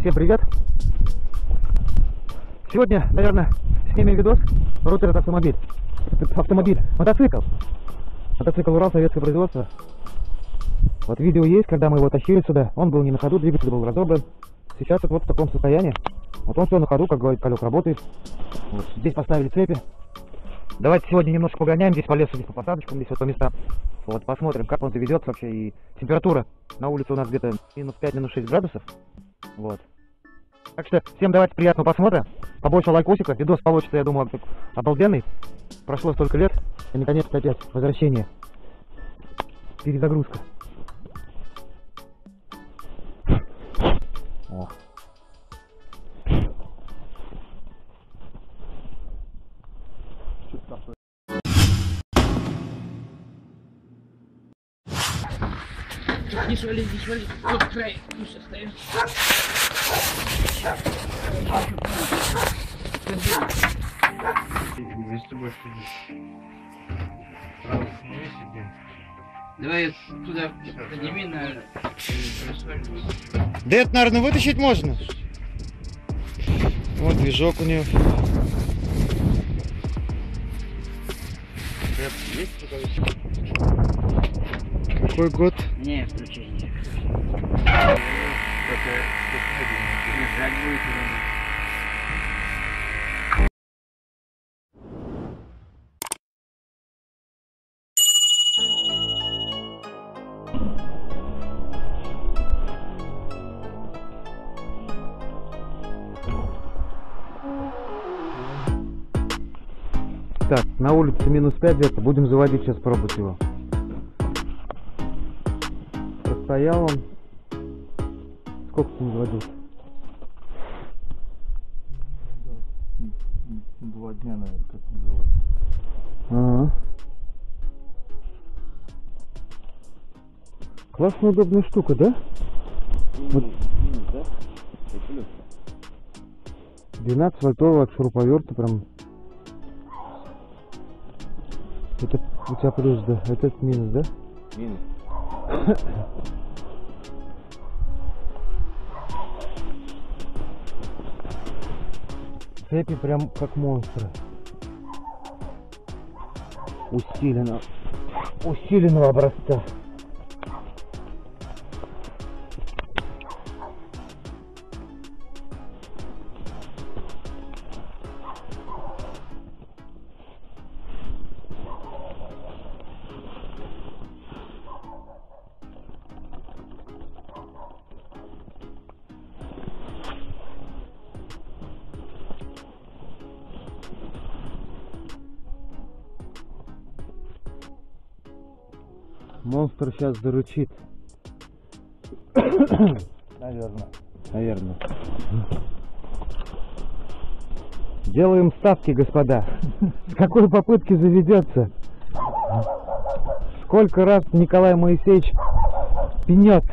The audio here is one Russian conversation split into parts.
Всем привет! Сегодня, наверное, снимем видос «Рутер — это автомобиль». Мотоцикл Урал, советское производство. Вот видео есть, когда мы его тащили сюда. Он был не на ходу, двигатель был разобран. Сейчас вот в таком состоянии. Вот он все на ходу, как говорит, колек работает. Вот здесь поставили цепи. Давайте сегодня немножко погоняем здесь по лесу, здесь по посадочкам, здесь вот по местам. Вот посмотрим, как он заведется вообще. И температура на улице у нас где-то минус 5, минус 6 градусов. Вот. Так что всем давайте приятного просмотра. Побольше лайкосика. Видос получится, я думаю, обалденный. Прошло столько лет. И наконец-то опять возвращение. Перезагрузка. О. Не швали, вот край лишь остается. Давай туда подними, наверное. Да это, наверное, вытащить можно. Вот движок у нее. Какой год? Не, включение. Так, на улице минус 5 где-то, будем заводить сейчас, пробовать его. Простоял он. Сколько ты не заводил? 2 дня, наверное, как не заводил. Ага. Классная, удобная штука, да? Вот. 12 вольтовый от шуруповерта прям. Это у тебя плюс, да? Это минус, да? Минус. Цепи прям как монстры. Усиленного образца. Монстр сейчас зарычит. Наверное. Делаем ставки, господа. С какой попытки заведется? Сколько раз Николай Моисеевич пинет?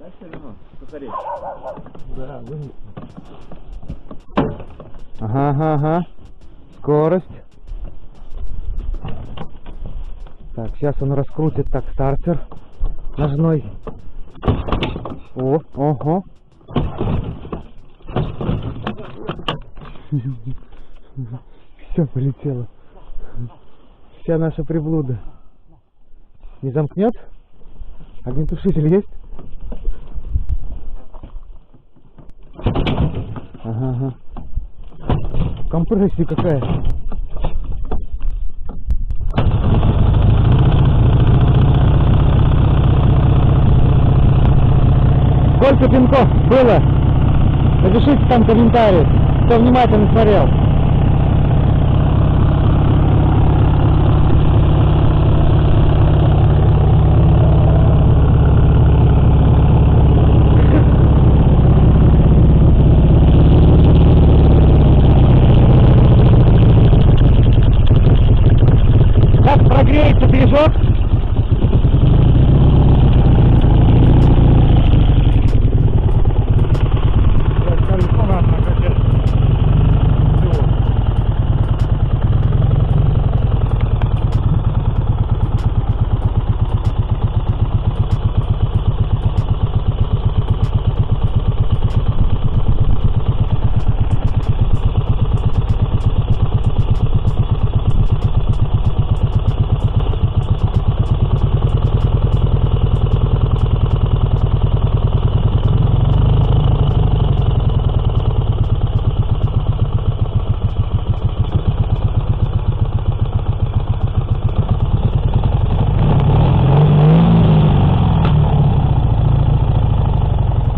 Да, все равно, повтори. Да, вынесли. Ага. Скорость. Так, сейчас он раскрутит так стартер ножной. Ого. Все полетело. Вся наша приблуда. Не замкнет? Огнетушитель есть? Ага. Компрессия какая? Сколько пинков было? Напишите там комментарии, кто внимательно смотрел. Как прогреется движок?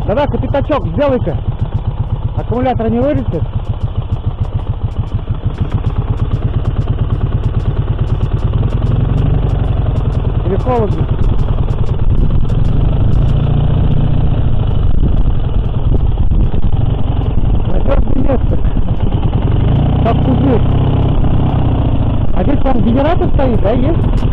Да-да, капитачок сделайте. Аккумулятор не вылетит. Или холодно? Надежное место. Как кузы. А здесь там генератор стоит, да, есть?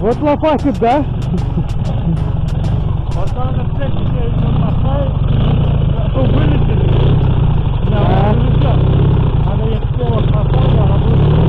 Вот лопатит, да? Вот он на всякий день лопает, а то вылетели. Да, он она их тело хватала, она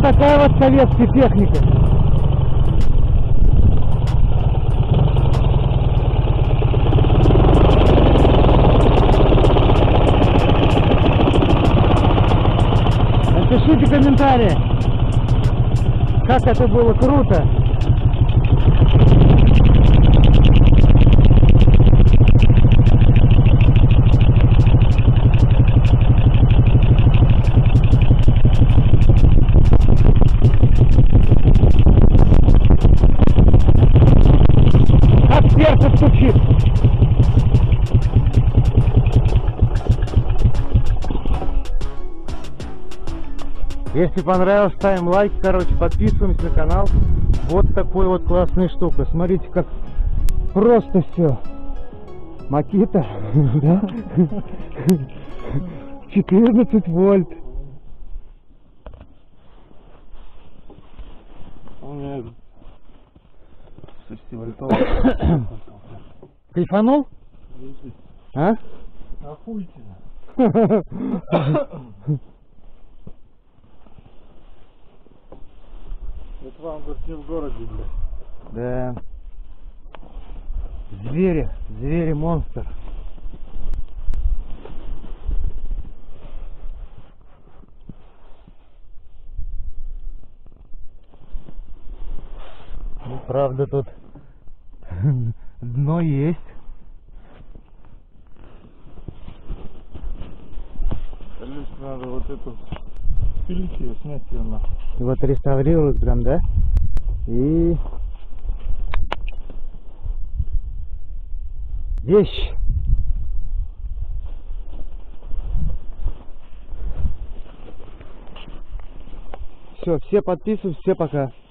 такая вот советская техника. Напишите комментарии, как это было круто. Если понравилось, ставим лайк, короче, подписываемся на канал. Вот такой вот классная штука. Смотрите, как просто все. Макита, да? 14 вольт. Кайфанул? А? Охуительно. Это вам говорит, не в городе, блядь. Да. Звери, звери, монстр. Ну, правда, тут дно есть. Лишь надо вот эту... Пилите, снять ее нахуй. И вот реставрировать прям, да? И... Вещь! Все, все подписываются, все пока.